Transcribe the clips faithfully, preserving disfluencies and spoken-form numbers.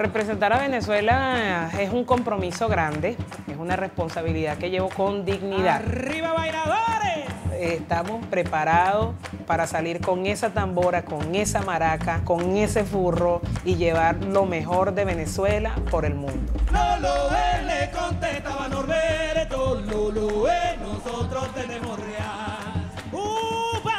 Representar a Venezuela es un compromiso grande, es una responsabilidad que llevo con dignidad. ¡Arriba, bailadores! Estamos preparados para salir con esa tambora, con esa maraca, con ese furro y llevar lo mejor de Venezuela por el mundo. No lo ven, le contestaba Norberto, no lo ven, nosotros tenemos real. ¡Upa!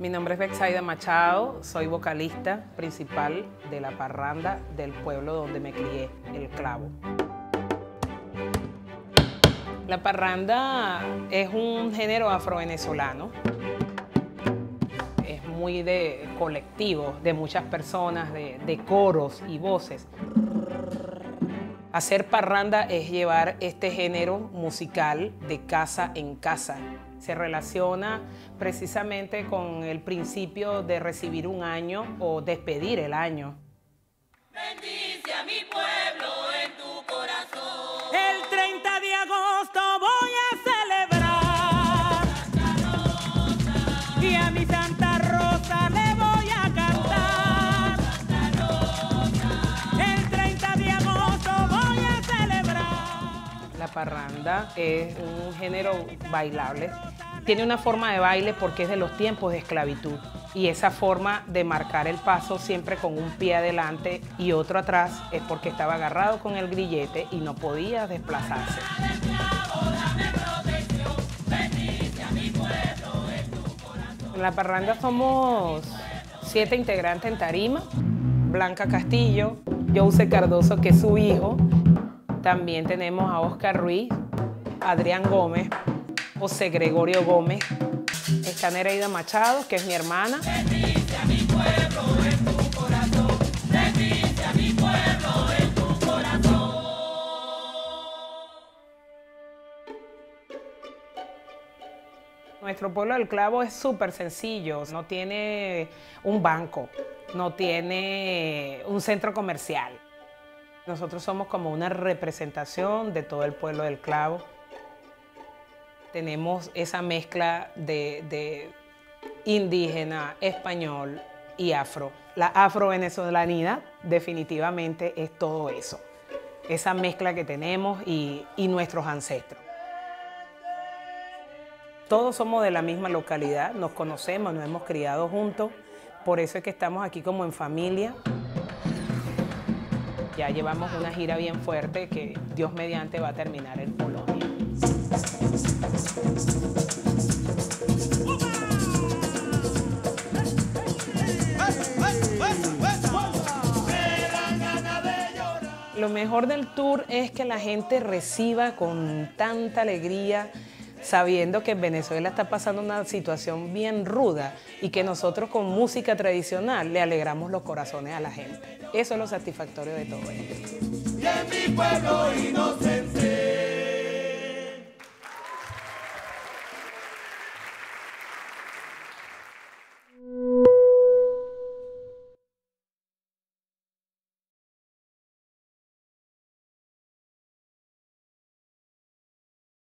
Mi nombre es Betsayda Machado, soy vocalista principal de la parranda del pueblo donde me crié, El Clavo. La parranda es un género afrovenezolano. Es muy de colectivos, de muchas personas, de, de coros y voces. Hacer parranda es llevar este género musical de casa en casa. Se relaciona precisamente con el principio de recibir un año o despedir el año. Bendice a mi pueblo en tu corazón. El treinta de agosto voy a celebrar. Santa Rosa. Y a mi Santa Rosa le voy a cantar. Oh, Santa Rosa. El treinta de agosto voy a celebrar. La parranda es un género bailable. Tiene una forma de baile porque es de los tiempos de esclavitud. Y esa forma de marcar el paso siempre con un pie adelante y otro atrás es porque estaba agarrado con el grillete y no podía desplazarse. En la parranda somos siete integrantes en tarima. Blanca Castillo, José Cardoso, que es su hijo. También tenemos a Óscar Ruiz, Adrián Gómez, José Gregorio Gómez. Está Nereida Machado, que es mi hermana. Bendice a mi pueblo en tu corazón. Bendice a mi pueblo en tu corazón. Nuestro pueblo del Clavo es súper sencillo. No tiene un banco, no tiene un centro comercial. Nosotros somos como una representación de todo el pueblo del Clavo. Tenemos esa mezcla de, de indígena, español y afro. La afrovenezolanidad definitivamente es todo eso, esa mezcla que tenemos y, y nuestros ancestros. Todos somos de la misma localidad, nos conocemos, nos hemos criado juntos, por eso es que estamos aquí como en familia. Ya llevamos una gira bien fuerte que Dios mediante va a terminar en Polonia. Lo mejor del tour es que la gente reciba con tanta alegría, sabiendo que Venezuela está pasando una situación bien ruda y que nosotros con música tradicional le alegramos los corazones a la gente. Eso es lo satisfactorio de todo esto. Y en mi pueblo inocente.